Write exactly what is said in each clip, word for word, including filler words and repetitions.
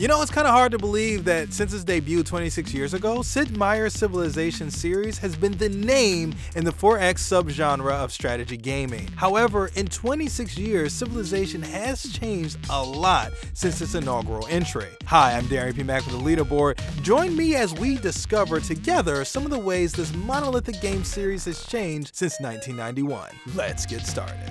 You know, it's kind of hard to believe that since its debut twenty-six years ago, Sid Meier's Civilization series has been the name in the four X subgenre of strategy gaming. However, in twenty-six years, Civilization has changed a lot since its inaugural entry. Hi, I'm Darren P. Mack with The Leaderboard. Join me as we discover together some of the ways this monolithic game series has changed since nineteen ninety-one. Let's get started.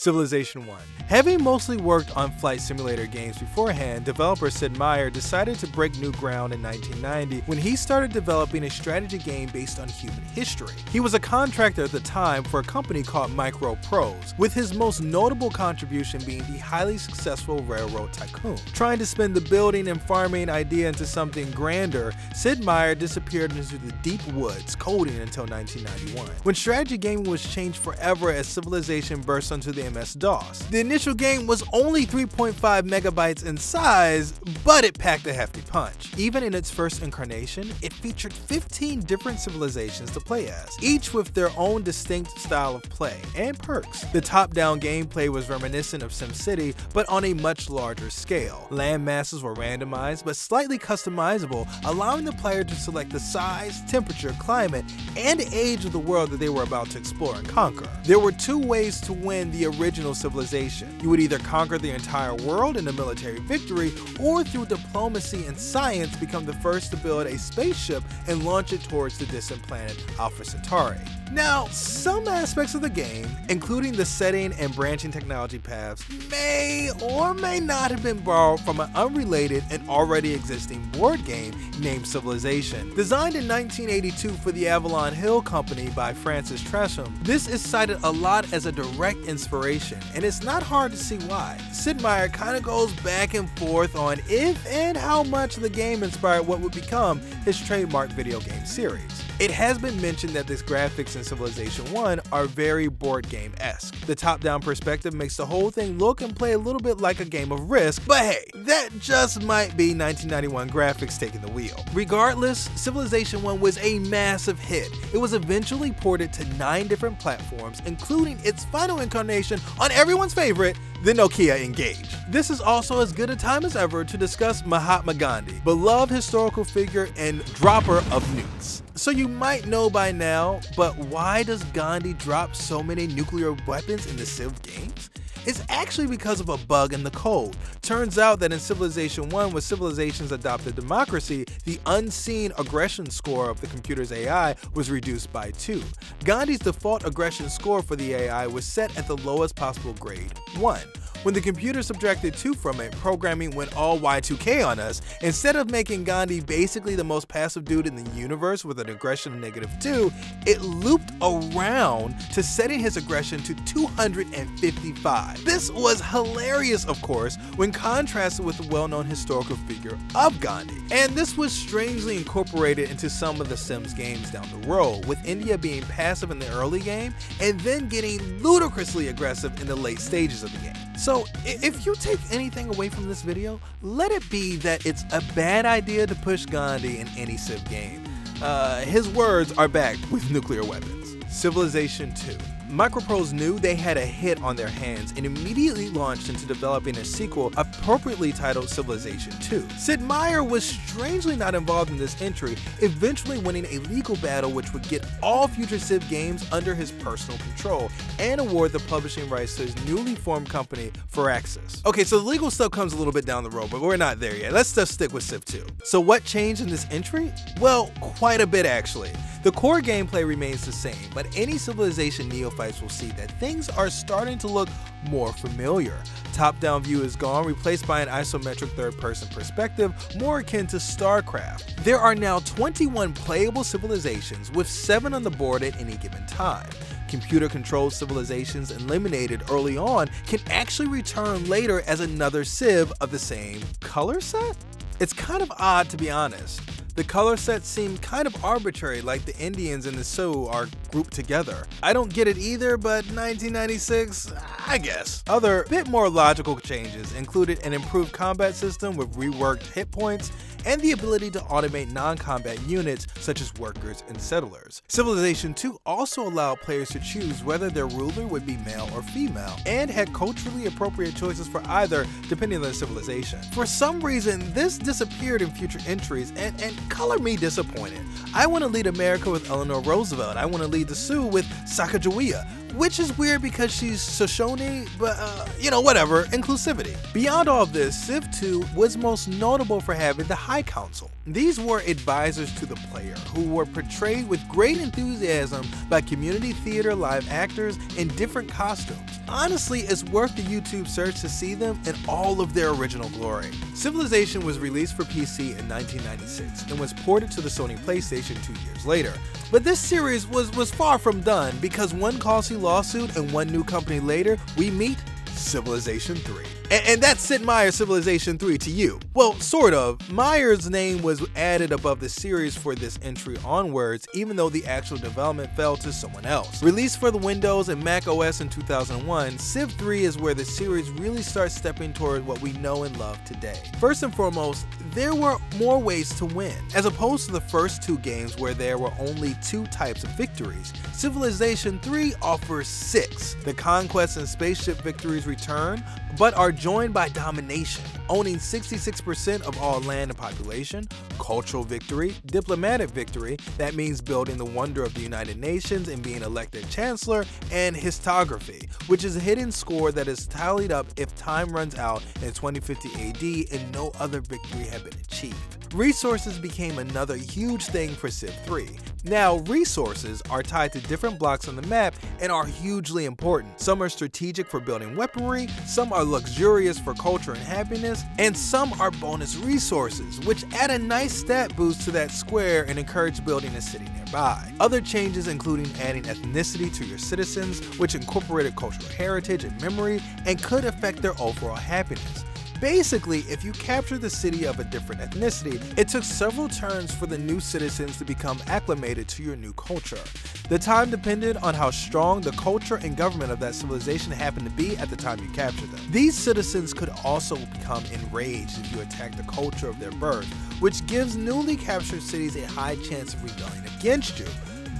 Civilization one. Having mostly worked on flight simulator games beforehand, developer Sid Meier decided to break new ground in nineteen ninety when he started developing a strategy game based on human history. He was a contractor at the time for a company called Microprose, with his most notable contribution being the highly successful Railroad Tycoon. Trying to spin the building and farming idea into something grander, Sid Meier disappeared into the deep woods, coding until nineteen ninety-one, when strategy gaming was changed forever as Civilization burst onto the M S DOS. The initial game was only three point five megabytes in size, but it packed a hefty punch. Even in its first incarnation, it featured fifteen different civilizations to play as, each with their own distinct style of play and perks. The top-down gameplay was reminiscent of SimCity, but on a much larger scale. Land masses were randomized, but slightly customizable, allowing the player to select the size, temperature, climate, and age of the world that they were about to explore and conquer. There were two ways to win the original Civilization. You would either conquer the entire world in a military victory, or through diplomacy and science become the first to build a spaceship and launch it towards the distant planet Alpha Centauri. Now, some aspects of the game, including the setting and branching technology paths, may or may not have been borrowed from an unrelated and already existing board game named Civilization. Designed in nineteen eighty-two for the Avalon Hill company by Francis Tresham, this is cited a lot as a direct inspiration, and it's not hard to see why. Sid Meier kind of goes back and forth on if and how much the game inspired what would become his trademark video game series. It has been mentioned that this graphics in Civilization one are very board game-esque. The top-down perspective makes the whole thing look and play a little bit like a game of Risk, but hey, that just might be nineteen ninety-one graphics taking the wheel. Regardless, Civilization one was a massive hit. It was eventually ported to nine different platforms, including its final incarnation on everyone's favorite, the Nokia Engage. This is also as good a time as ever to discuss Mahatma Gandhi, beloved historical figure and dropper of nukes. So you might know by now, but why does Gandhi drop so many nuclear weapons in the Civ games? It's actually because of a bug in the code. Turns out that in Civilization one, with Civilization's adopted democracy, the unseen aggression score of the computer's A I was reduced by two. Gandhi's default aggression score for the A I was set at the lowest possible grade, one. When the computer subtracted two from it, programming went all Y two K on us. Instead of making Gandhi basically the most passive dude in the universe with an aggression of negative two, it looped around to setting his aggression to two hundred fifty-five. This was hilarious, of course, when contrasted with the well-known historical figure of Gandhi. And this was strangely incorporated into some of the Sims games down the road, with India being passive in the early game and then getting ludicrously aggressive in the late stages of the game. So if you take anything away from this video, let it be that it's a bad idea to push Gandhi in any Civ game. Uh, his words are backed with nuclear weapons. Civilization two. Microprose knew they had a hit on their hands and immediately launched into developing a sequel appropriately titled Civilization two. Sid Meier was strangely not involved in this entry, eventually winning a legal battle which would get all future Civ games under his personal control and award the publishing rights to his newly formed company, Firaxis. Okay, so the legal stuff comes a little bit down the road, but we're not there yet. Let's just stick with Civ two. So what changed in this entry? Well, quite a bit actually. The core gameplay remains the same, but any Civilization neophyte will see that things are starting to look more familiar. Top-down view is gone, replaced by an isometric third-person perspective more akin to StarCraft. There are now twenty-one playable civilizations, with seven on the board at any given time. Computer-controlled civilizations eliminated early on can actually return later as another Civ of the same color set? It's kind of odd, to be honest. The color sets seem kind of arbitrary, like the Indians and the Sioux are grouped together. I don't get it either, but nineteen ninety-six, I guess. Other, bit more logical changes included an improved combat system with reworked hit points and the ability to automate non-combat units such as workers and settlers. Civilization two also allowed players to choose whether their ruler would be male or female, and had culturally appropriate choices for either depending on the civilization. For some reason, this disappeared in future entries, and, and color me disappointed. I want to lead America with Eleanor Roosevelt, I want to lead the Sioux with Sacagawea, which is weird because she's Shoshone, but uh, you know, whatever, inclusivity. Beyond all of this, Civ two was most notable for having the High Council. These were advisors to the player who were portrayed with great enthusiasm by community theater live actors in different costumes. Honestly, it's worth the YouTube search to see them in all of their original glory. Civilization was released for P C in nineteen ninety-six and was ported to the Sony PlayStation two years later. But this series was, was far from done, because one costly lawsuit and one new company later, we meet Civilization three. And, and that's Sid Meier's Civilization three to you. Well, sort of. Meier's name was added above the series for this entry onwards, even though the actual development fell to someone else. Released for the Windows and Mac O S in two thousand one, Civ three is where the series really starts stepping toward what we know and love today. First and foremost, there were more ways to win. As opposed to the first two games where there were only two types of victories, Civilization three offers six. The conquest and spaceship victories return, but are joined by domination, owning sixty-six percent of all land and population, cultural victory, diplomatic victory, that means building the wonder of the United Nations and being elected chancellor, and histography, which is a hidden score that is tallied up if time runs out in twenty fifty A D and no other victory had been achieved. Resources became another huge thing for Civ three. Now, resources are tied to different blocks on the map and are hugely important. Some are strategic for building weaponry, some are luxurious for culture and happiness, and some are bonus resources, which add a nice stat boost to that square and encourage building a city nearby. Other changes including adding ethnicity to your citizens, which incorporated cultural heritage and memory and could affect their overall happiness. Basically, if you capture the city of a different ethnicity, it took several turns for the new citizens to become acclimated to your new culture. The time depended on how strong the culture and government of that civilization happened to be at the time you captured them. These citizens could also become enraged if you attack the culture of their birth, which gives newly captured cities a high chance of rebelling against you.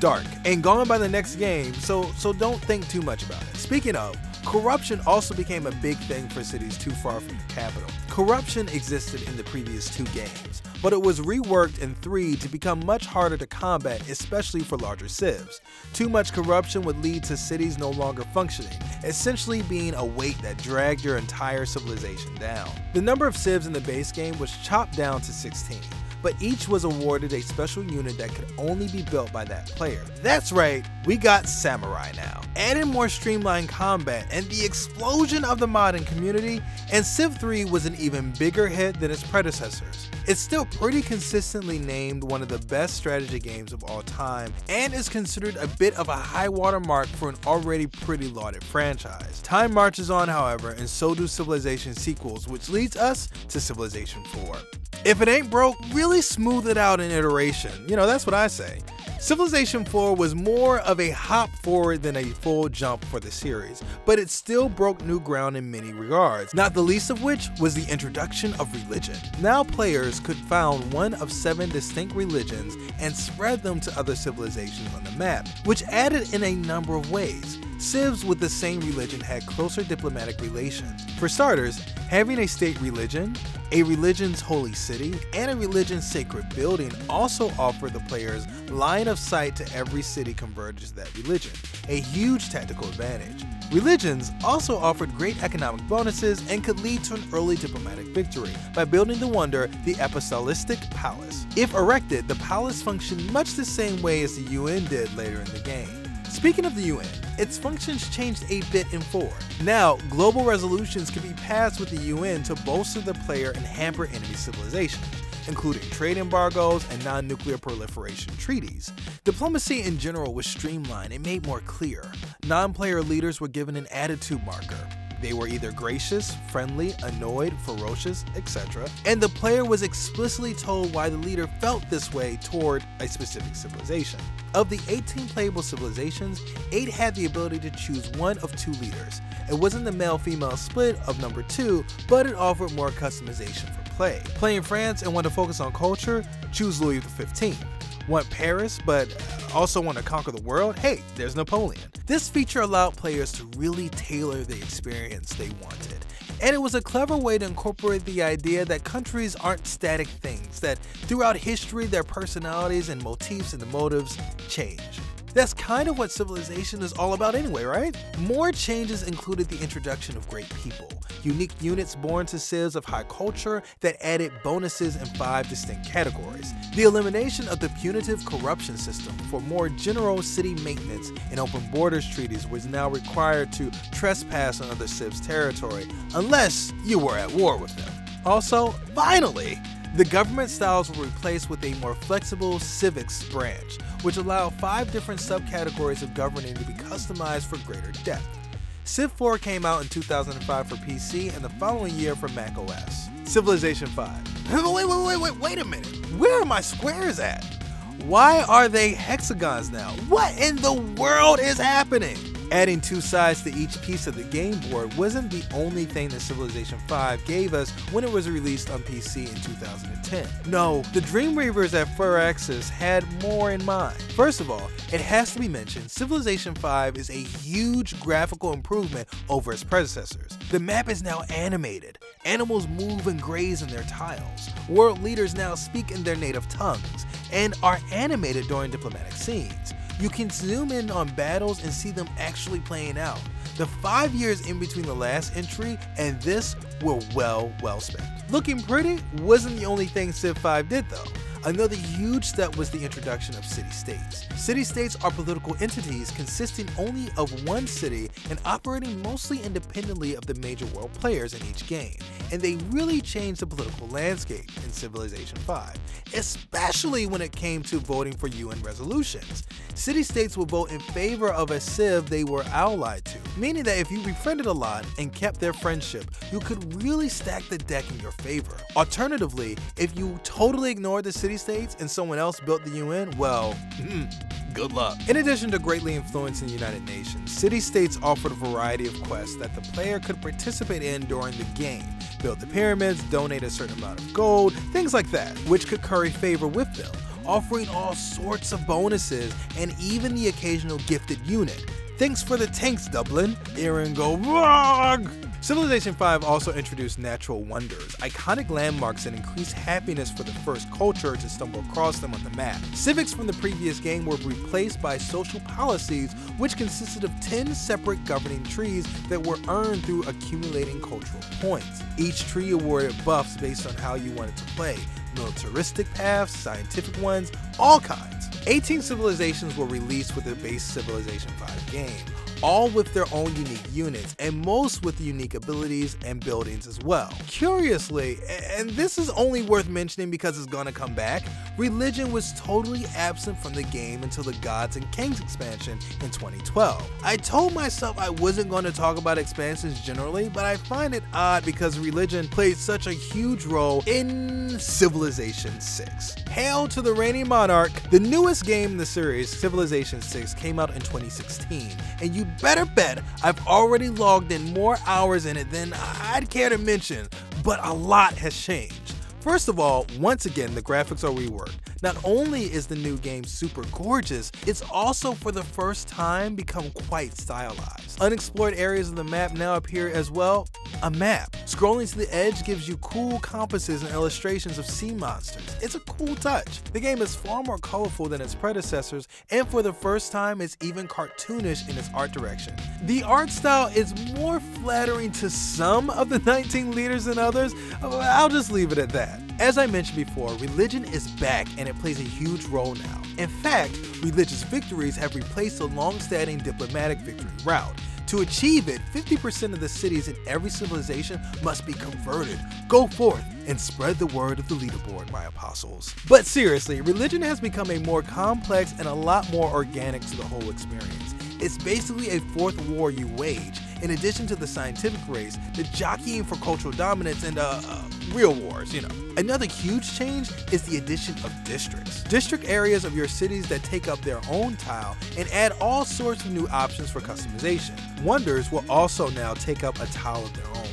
Dark and gone by the next game, so, so don't think too much about it. Speaking of, corruption also became a big thing for cities too far from the capital. Corruption existed in the previous two games, but it was reworked in three to become much harder to combat, especially for larger civs. Too much corruption would lead to cities no longer functioning, essentially being a weight that dragged your entire civilization down. The number of civs in the base game was chopped down to sixteen. But each was awarded a special unit that could only be built by that player. That's right, we got Samurai now. Added more streamlined combat and the explosion of the modding community, and Civ three was an even bigger hit than its predecessors. It's still pretty consistently named one of the best strategy games of all time, and is considered a bit of a high water mark for an already pretty lauded franchise. Time marches on, however, and so do Civilization sequels, which leads us to Civilization four. If it ain't broke, really smooth it out in iteration. You know, that's what I say. Civilization four was more of a hop forward than a full jump for the series, but it still broke new ground in many regards, not the least of which was the introduction of religion. Now players could found one of seven distinct religions and spread them to other civilizations on the map, which added in a number of ways. Civs with the same religion had closer diplomatic relations. For starters, having a state religion, a religion's holy city, and a religion's sacred building also offer the players line of sight to every city converges to that religion, a huge tactical advantage. Religions also offered great economic bonuses and could lead to an early diplomatic victory by building the wonder, the Apostolistic Palace. If erected, the palace functioned much the same way as the U N did later in the game. Speaking of the U N, its functions changed a bit in four. Now, global resolutions could be passed with the U N to bolster the player and hamper enemy civilizations, including trade embargoes and non-nuclear proliferation treaties. Diplomacy in general was streamlined and made more clear. Non-player leaders were given an attitude marker. They were either gracious, friendly, annoyed, ferocious, et cetera, and the player was explicitly told why the leader felt this way toward a specific civilization. Of the eighteen playable civilizations, eight had the ability to choose one of two leaders. It wasn't the male-female split of number two, but it offered more customization for players. play. Play in France and want to focus on culture? Choose Louis the fifteenth. Want Paris but also want to conquer the world? Hey, there's Napoleon. This feature allowed players to really tailor the experience they wanted. And it was a clever way to incorporate the idea that countries aren't static things, that throughout history their personalities and motifs and motives change. That's kind of what Civilization is all about anyway, right? More changes included the introduction of great people, unique units born to civs of high culture that added bonuses in five distinct categories, the elimination of the punitive corruption system for more general city maintenance, and open borders treaties was now required to trespass on other civs' territory unless you were at war with them. Also, finally, the government styles were replaced with a more flexible civics branch, which allowed five different subcategories of governing to be customized for greater depth. Civ four came out in two thousand five for P C and the following year for macOS. Civilization five. Wait, wait, wait, wait, wait a minute. Where are my squares at? Why are they hexagons now? What in the world is happening? Adding two sides to each piece of the game board wasn't the only thing that Civilization five gave us when it was released on P C in two thousand ten. No, the Dreamweavers at Firaxis had more in mind. First of all, it has to be mentioned, Civilization five is a huge graphical improvement over its predecessors. The map is now animated, animals move and graze in their tiles, world leaders now speak in their native tongues, and are animated during diplomatic scenes. You can zoom in on battles and see them actually playing out. The five years in between the last entry and this were well, well spent. Looking pretty wasn't the only thing Civ five did though. Another huge step was the introduction of city-states. City-states are political entities consisting only of one city and operating mostly independently of the major world players in each game, and they really changed the political landscape in Civilization five, especially when it came to voting for U N resolutions. City-states would vote in favor of a civ they were allied to, meaning that if you befriended a lot and kept their friendship, you could really stack the deck in your favor. Alternatively, if you totally ignored the city City-states and someone else built the U N, well, good luck. In addition to greatly influencing the United Nations, city-states offered a variety of quests that the player could participate in during the game. Build the pyramids, donate a certain amount of gold, things like that, which could curry favor with them, offering all sorts of bonuses and even the occasional gifted unit. Thanks for the tanks, Dublin. Aaron go wrong! Civilization five also introduced natural wonders, iconic landmarks, and increased happiness for the first culture to stumble across them on the map. Civics from the previous game were replaced by social policies, which consisted of ten separate governing trees that were earned through accumulating cultural points. Each tree awarded buffs based on how you wanted to play, militaristic paths, scientific ones, all kinds. eighteen civilizations were released with the base Civilization five game, all with their own unique units, and most with unique abilities and buildings as well. Curiously, and this is only worth mentioning because it's gonna come back, religion was totally absent from the game until the Gods and Kings expansion in twenty twelve. I told myself I wasn't gonna talk about expansions generally, but I find it odd because religion played such a huge role in Civilization six. Hail to the reigning monarch! The newest game in the series, Civilization six, came out in twenty sixteen, and you better bet I've already logged in more hours in it than I'd care to mention, but a lot has changed. First of all, once again, the graphics are reworked. Not only is the new game super gorgeous, it's also for the first time become quite stylized. Unexplored areas of the map now appear as, well, a map. Scrolling to the edge gives you cool compasses and illustrations of sea monsters. It's a cool touch. The game is far more colorful than its predecessors, and for the first time, it's even cartoonish in its art direction. The art style is more flattering to some of the nineteen leaders than others. I'll just leave it at that. As I mentioned before, religion is back and it plays a huge role now. In fact, religious victories have replaced the long-standing diplomatic victory route. To achieve it, fifty percent of the cities in every civilization must be converted. Go forth and spread the word of the leaderboard, my apostles. But seriously, religion has become a more complex and a lot more organic to the whole experience. It's basically a fourth war you wage. In addition to the scientific race, the jockeying for cultural dominance, and uh, uh, real wars, you know. Another huge change is the addition of districts. District areas of your cities that take up their own tile and add all sorts of new options for customization. Wonders will also now take up a tile of their own.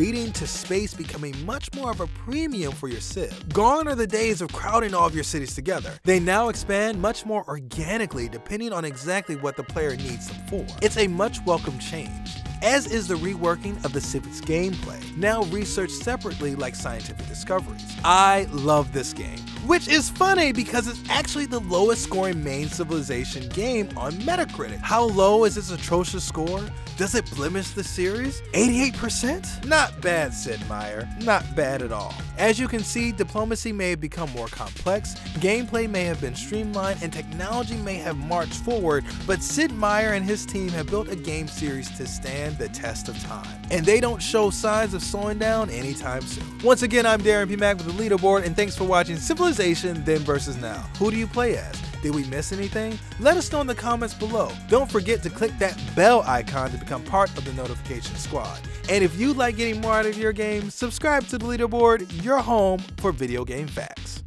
leading to space becoming much more of a premium for your civ. Gone are the days of crowding all of your cities together. They now expand much more organically depending on exactly what the player needs them for. It's a much welcome change, as is the reworking of the Civics gameplay, now researched separately like scientific discoveries. I love this game, which is funny because it's actually the lowest scoring main Civilization game on Metacritic. How low is its atrocious score? Does it blemish the series? eighty-eight percent? Not bad, Sid Meier. Not bad at all. As you can see, diplomacy may have become more complex, gameplay may have been streamlined, and technology may have marched forward, but Sid Meier and his team have built a game series to stand the test of time, and they don't show signs of slowing down anytime soon. Once again, I'm Darren P. Mack with The Leaderboard, and thanks for watching Civilization Then versus. Now. Who do you play as? Did we miss anything? Let us know in the comments below. Don't forget to click that bell icon to become part of the notification squad. And if you like getting more out of your game, subscribe to The Leaderboard, your home for video game facts.